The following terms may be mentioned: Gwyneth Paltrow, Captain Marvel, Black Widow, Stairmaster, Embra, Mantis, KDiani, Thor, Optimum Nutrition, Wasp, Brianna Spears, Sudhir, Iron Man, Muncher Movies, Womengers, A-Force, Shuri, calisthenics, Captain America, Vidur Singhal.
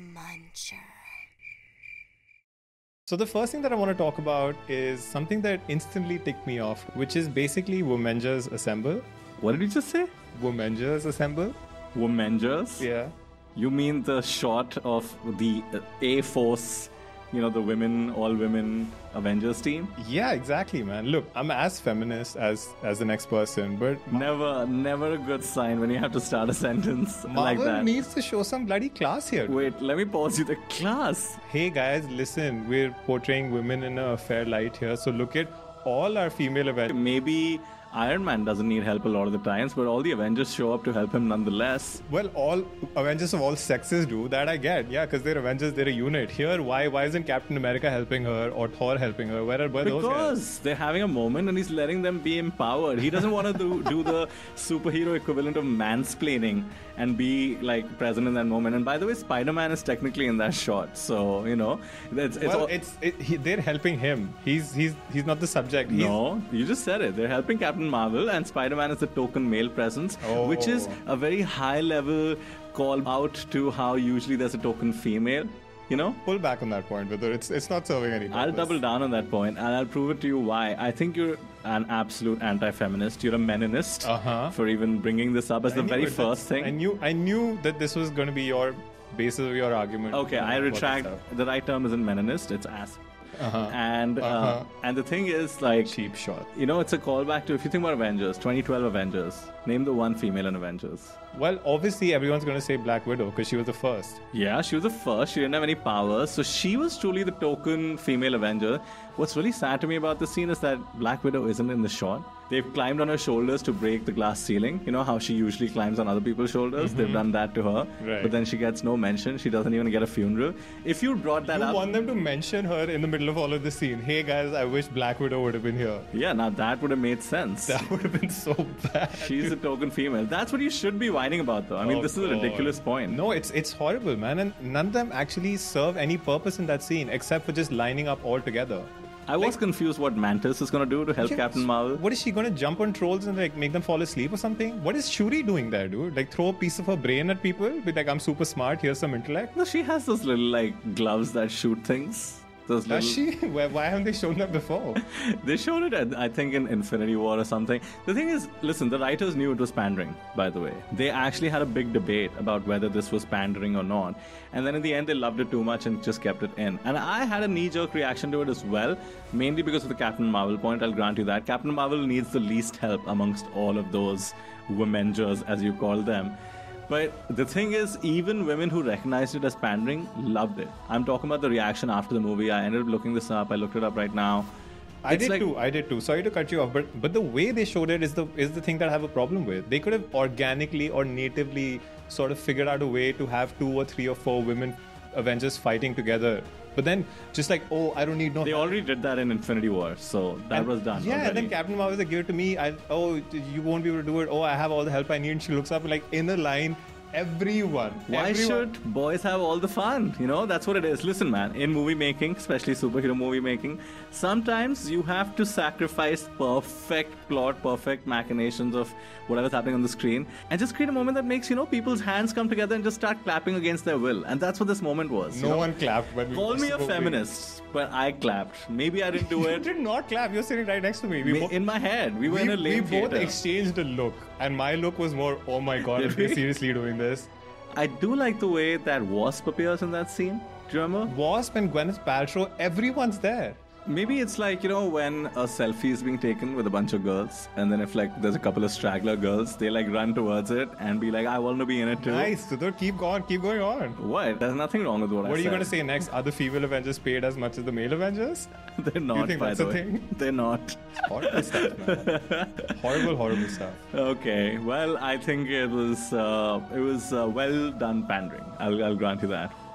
Muncher. So the first thing that I want to talk about is something that instantly ticked me off, which is basically Womengers Assemble. What did you just say? Womengers Assemble. Womengers? Yeah. You mean the shot of the A-Force, you know, the women, all women Avengers team? Yeah, exactly, man. Look, I'm as feminist as the next person, but... Never a good sign when you have to start a sentence like that. Marvel needs to show some bloody class here. Wait, let me pause you. The class? Hey guys, listen, we're portraying women in a fair light here, so look at all our female Avengers. Maybe... Iron Man doesn't need help a lot of the times, but all the Avengers show up to help him nonetheless. Well, all Avengers of all sexes do, that I get. Yeah, because they're Avengers, they're a unit. Here, why isn't Captain America helping her or Thor helping her? Where are those guys? Because they're having a moment and he's letting them be empowered. He doesn't want to do the superhero equivalent of mansplaining and be like present in that moment. And by the way, Spider-Man is technically in that shot. So, you know, they're helping him. He's not the subject. No, you just said it. They're helping Captain Marvel, and Spider-Man is the token male presence, which is a very high level call out to how usually there's a token female, you know? Pull back on that point, Vidur. It's not serving any purpose. I'll double down on that point, and I'll prove it to you why. I think you're an absolute anti-feminist. You're a meninist for even bringing this up as the very first thing. I knew that this was going to be your basis of your argument. Okay, I retract. The right term isn't meninist, it's ass. And the thing is, like, cheap shot. You know, it's a callback to, if you think about Avengers, 2012 Avengers, name the one female in Avengers. Well, obviously everyone's going to say Black Widow because she was the first. Yeah, she was the first. She didn't have any powers, so she was truly the token female Avenger. What's really sad to me about this scene is that Black Widow isn't in the shot. They've climbed on her shoulders to break the glass ceiling. You know how she usually climbs on other people's shoulders? They've done that to her. Right. But then she gets no mention. She doesn't even get a funeral. If you brought that up... You want them to mention her in the middle of all of this scene. Hey guys, I wish Black Widow would have been here. Yeah, now that would have made sense. That would have been so bad. She's a token female. That's what you should be whining about though. I mean, this is a ridiculous point. No, it's horrible, man. And none of them actually serve any purpose in that scene except for just lining up all together. I was confused what Mantis is going to do to help Captain Marvel. What is she going to jump on trolls and like make them fall asleep or something? What is Shuri doing there, dude? Like throw a piece of her brain at people? Be like, I'm super smart, here's some intellect? No, she has those little like gloves that shoot things. Does she? Why haven't they shown that before? They showed it, I think, in Infinity War or something. The thing is, listen, the writers knew it was pandering, by the way. They actually had a big debate about whether this was pandering or not. And then in the end, they loved it too much and just kept it in. And I had a knee-jerk reaction to it as well, mainly because of the Captain Marvel point. I'll grant you that. Captain Marvel needs the least help amongst all of those Womengers, as you call them. But the thing is, even women who recognized it as pandering loved it. I'm talking about the reaction after the movie. I ended up looking this up. I looked it up right now. I did too. Sorry to cut you off, but the way they showed it is the thing that I have a problem with. They could have organically or natively sort of figured out a way to have 2 or 3 or 4 women Avengers fighting together. But then just like, I don't need no... They already did that in Infinity War, so that was done. Yeah, and then Captain Marvel said, give it to me. You won't be able to do it. I have all the help I need. And she looks up like, in a line, everyone. Why should boys have all the fun? You know, that's what it is. Listen, man, in movie making, especially superhero movie making, sometimes you have to sacrifice perfect plot, perfect machinations of whatever's happening on the screen and just create a moment that makes, you know, people's hands come together and just start clapping against their will. And that's what this moment was. No one clapped. Call me a feminist, but I clapped. Maybe I didn't do it. You did not clap. You're sitting right next to me. In my head. We were in a late theater. We both exchanged a look. And my look was more, oh my god, are you seriously doing this? I do like the way that Wasp appears in that scene. Do you remember? Wasp and Gwyneth Paltrow, everyone's there. Maybe it's like, you know, when a selfie is being taken with a bunch of girls and then if like there's a couple of straggler girls, they like run towards it and be like, I want to be in it too. Nice, Sudhir, keep going on. What? There's nothing wrong with what I said. What are you going to say next? Are the female Avengers paid as much as the male Avengers? They're not, by the way. They're not. Horrible stuff, man. Horrible stuff. Okay, well, I think it was well done pandering. I'll grant you that.